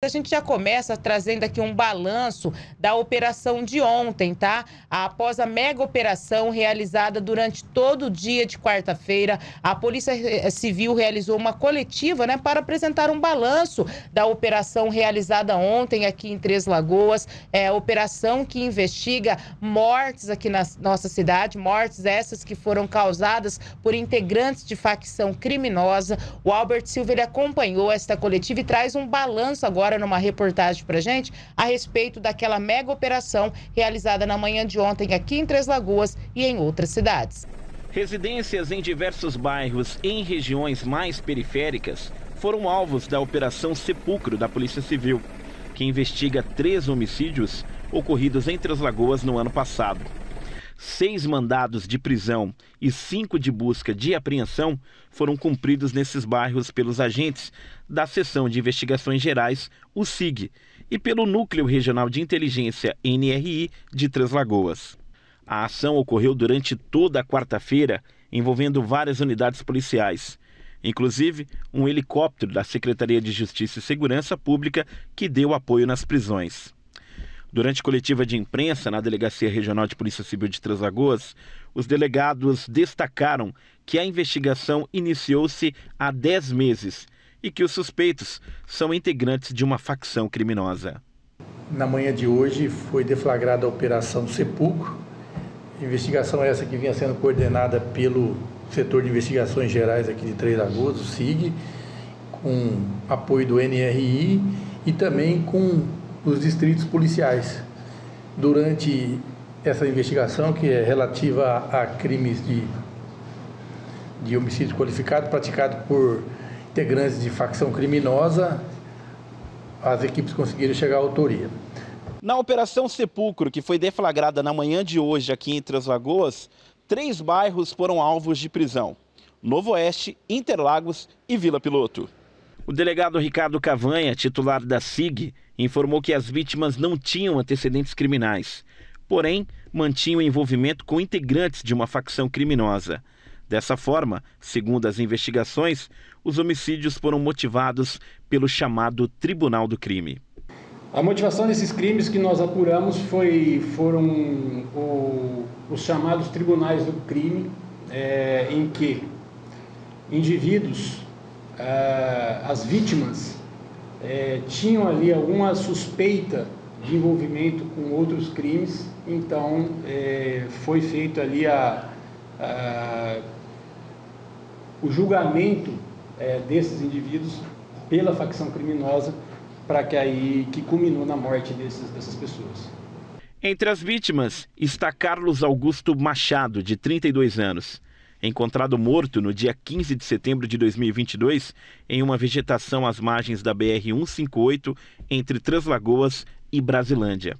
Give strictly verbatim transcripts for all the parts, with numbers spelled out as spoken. A gente já começa trazendo aqui um balanço da operação de ontem, tá? Após a mega operação realizada durante todo o dia de quarta-feira, a Polícia Civil realizou uma coletiva, né, para apresentar um balanço da operação realizada ontem aqui em Três Lagoas. É, operação que investiga mortes aqui na nossa cidade, mortes essas que foram causadas por integrantes de facção criminosa. O Albert Silva, ele acompanhou esta coletiva e traz um balanço agora numa reportagem pra gente a respeito daquela mega operação realizada na manhã de ontem aqui em Três Lagoas e em outras cidades. Residências em diversos bairros e em regiões mais periféricas foram alvos da Operação Sepulcro da Polícia Civil, que investiga três homicídios ocorridos em Três Lagoas no ano passado. Seis mandados de prisão e cinco de busca de apreensão foram cumpridos nesses bairros pelos agentes da Seção de Investigações Gerais, o S I G, e pelo Núcleo Regional de Inteligência, N R I, de Três Lagoas. A ação ocorreu durante toda a quarta-feira, envolvendo várias unidades policiais, inclusive um helicóptero da Secretaria de Justiça e Segurança Pública, que deu apoio nas prisões. Durante coletiva de imprensa na Delegacia Regional de Polícia Civil de Três Lagoas, os delegados destacaram que a investigação iniciou-se há dez meses e que os suspeitos são integrantes de uma facção criminosa. Na manhã de hoje foi deflagrada a Operação Sepulcro, investigação essa que vinha sendo coordenada pelo setor de investigações gerais aqui de Três Lagoas, o S I G, com apoio do N R I e também com os distritos policiais. Durante essa investigação, que é relativa a crimes de, de homicídio qualificado praticado por integrantes de facção criminosa, as equipes conseguiram chegar à autoria. Na Operação Sepulcro, que foi deflagrada na manhã de hoje aqui em Três Lagoas, três bairros foram alvos de prisão: Novo Oeste, Interlagos e Vila Piloto. O delegado Ricardo Cavanha, titular da S I G, informou que as vítimas não tinham antecedentes criminais, porém mantinham envolvimento com integrantes de uma facção criminosa. Dessa forma, segundo as investigações, os homicídios foram motivados pelo chamado Tribunal do Crime. A motivação desses crimes que nós apuramos foi, foram o, os chamados Tribunais do Crime, é, em que indivíduos... as vítimas é, tinham ali alguma suspeita de envolvimento com outros crimes, então é, foi feito ali a, a, o julgamento é, desses indivíduos pela facção criminosa, para que aí que culminou na morte desses, dessas pessoas. Entre as vítimas está Carlos Augusto Machado, de trinta e dois anos. Encontrado morto no dia quinze de setembro de dois mil e vinte e dois, em uma vegetação às margens da B R cento e cinquenta e oito, entre Três Lagoas e Brasilândia.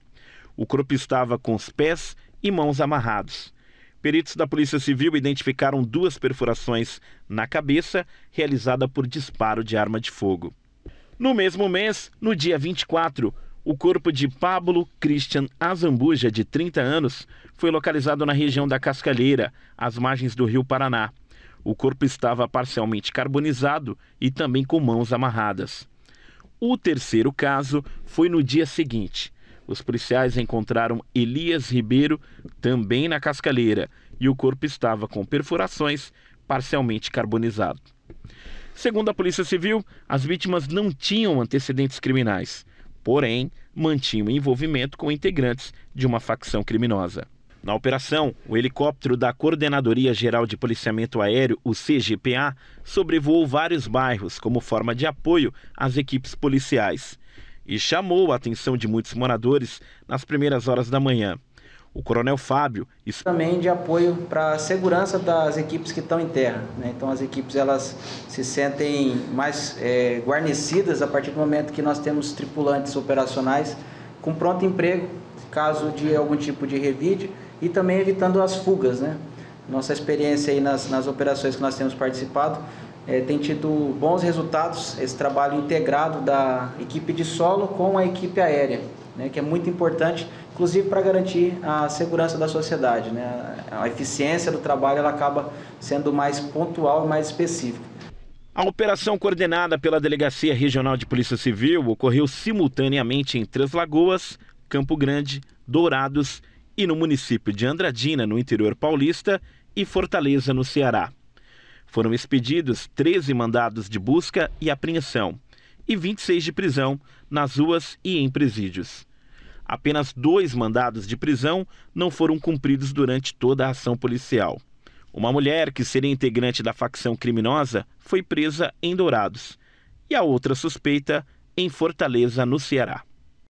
O corpo estava com os pés e mãos amarrados. Peritos da Polícia Civil identificaram duas perfurações na cabeça, realizada por disparo de arma de fogo. No mesmo mês, no dia vinte e quatro, o corpo de Pablo Christian Azambuja, de trinta anos, foi localizado na região da Cascalheira, às margens do Rio Paraná. O corpo estava parcialmente carbonizado e também com mãos amarradas. O terceiro caso foi no dia seguinte. Os policiais encontraram Elias Ribeiro, também na Cascalheira, e o corpo estava com perfurações, parcialmente carbonizado. Segundo a Polícia Civil, as vítimas não tinham antecedentes criminais, porém mantinham envolvimento com integrantes de uma facção criminosa. Na operação, o helicóptero da Coordenadoria Geral de Policiamento Aéreo, o C G P A, sobrevoou vários bairros como forma de apoio às equipes policiais e chamou a atenção de muitos moradores nas primeiras horas da manhã. O coronel Fábio... Também de apoio para a segurança das equipes que estão em terra, né? Então as equipes, elas se sentem mais é, guarnecidas a partir do momento que nós temos tripulantes operacionais com pronto emprego, caso de algum tipo de revide, e também evitando as fugas, né? Nossa experiência aí nas, nas operações que nós temos participado é, tem tido bons resultados, esse trabalho integrado da equipe de solo com a equipe aérea, né, que é muito importante, inclusive para garantir a segurança da sociedade, né? A eficiência do trabalho ela acaba sendo mais pontual e mais específica. A operação coordenada pela Delegacia Regional de Polícia Civil ocorreu simultaneamente em Três Lagoas, Campo Grande, Dourados e no município de Andradina, no interior paulista, e Fortaleza, no Ceará. Foram expedidos treze mandados de busca e apreensão e vinte e seis de prisão nas ruas e em presídios. Apenas dois mandados de prisão não foram cumpridos durante toda a ação policial. Uma mulher que seria integrante da facção criminosa foi presa em Dourados e a outra suspeita em Fortaleza, no Ceará.